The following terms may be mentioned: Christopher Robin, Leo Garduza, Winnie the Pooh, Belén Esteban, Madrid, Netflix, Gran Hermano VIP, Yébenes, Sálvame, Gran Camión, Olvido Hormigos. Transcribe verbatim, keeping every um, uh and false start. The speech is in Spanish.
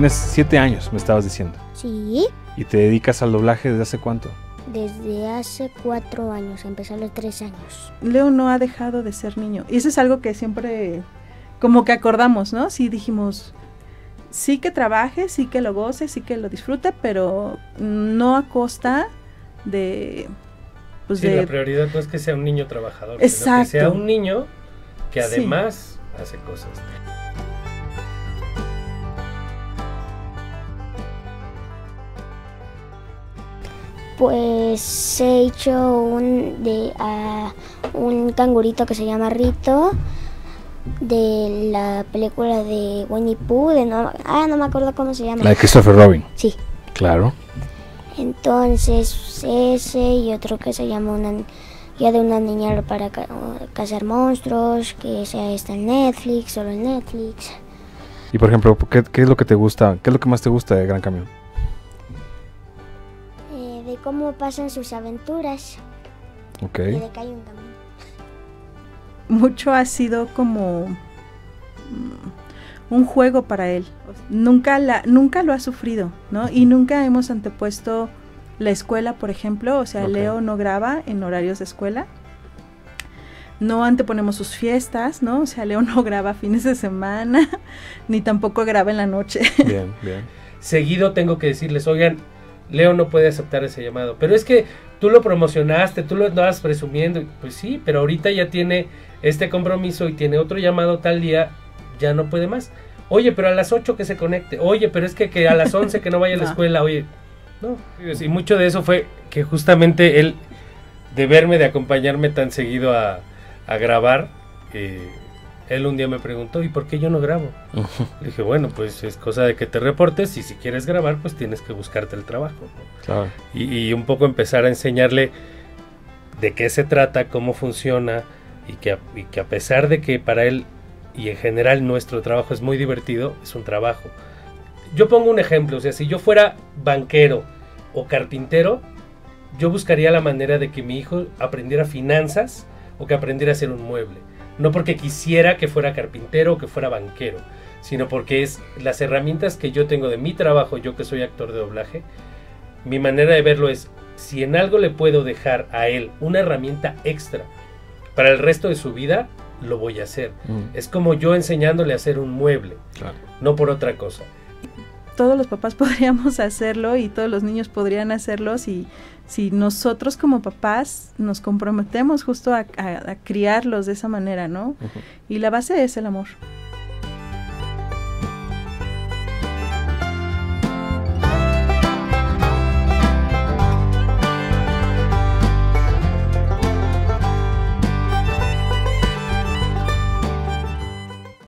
Tienes siete años, me estabas diciendo. Sí. ¿Y te dedicas al doblaje desde hace cuánto? Desde hace cuatro años, empecé a los tres años. Leo no ha dejado de ser niño. Y eso es algo que siempre como que acordamos, ¿no? Sí dijimos, sí que trabaje, sí que lo goce, sí que lo disfrute, pero no a costa de... Pues sí, de... la prioridad no es que sea un niño trabajador. Exacto. Sino que sea un niño que además sí hace cosas. Pues he hecho un, de, uh, un cangurito que se llama Rito, de la película de Winnie the Pooh, de no, ah, no me acuerdo cómo se llama. La de Christopher Robin. Sí. Claro. Entonces ese y otro que se llama una, ya de una niña para ca cazar monstruos, que sea está en Netflix, solo en Netflix. Y por ejemplo, ¿qué, qué es lo que te gusta? ¿Qué es lo que más te gusta de Gran Camión? De cómo pasan sus aventuras. Ok. Y de que hay un camión. Mucho ha sido como un juego para él. Nunca, la, nunca lo ha sufrido, ¿no? Y nunca hemos antepuesto la escuela, por ejemplo. O sea, okay. Leo no graba en horarios de escuela. No anteponemos sus fiestas, ¿no? O sea, Leo no graba fines de semana, ni tampoco graba en la noche. Bien, bien. Seguido tengo que decirles, oigan, Leo no puede aceptar ese llamado, pero es que tú lo promocionaste, tú lo andabas presumiendo, pues sí, pero ahorita ya tiene este compromiso y tiene otro llamado tal día, ya no puede más. Oye, pero a las ocho que se conecte, oye, pero es que, que a las once que no vaya a la escuela, oye, no. Y mucho de eso fue que justamente él, de verme, de acompañarme tan seguido a, a grabar, eh, él un día me preguntó, ¿y por qué yo no grabo? Uh-huh. Le dije, bueno, pues es cosa de que te reportes y si quieres grabar, pues tienes que buscarte el trabajo, ¿no? Claro. Y, y un poco empezar a enseñarle de qué se trata, cómo funciona y que, y que a pesar de que para él y en general nuestro trabajo es muy divertido, es un trabajo. Yo pongo un ejemplo, o sea, si yo fuera banquero o carpintero, yo buscaría la manera de que mi hijo aprendiera finanzas o que aprendiera a hacer un mueble. No porque quisiera que fuera carpintero o que fuera banquero, sino porque es las herramientas que yo tengo de mi trabajo, yo que soy actor de doblaje, mi manera de verlo es, si en algo le puedo dejar a él una herramienta extra para el resto de su vida, lo voy a hacer. Mm. Es como yo enseñándole a hacer un mueble, claro, no por otra cosa. Todos los papás podríamos hacerlo y todos los niños podrían hacerlo si, si nosotros como papás nos comprometemos justo a, a, a criarlos de esa manera, ¿no? Uh-huh. Y la base es el amor.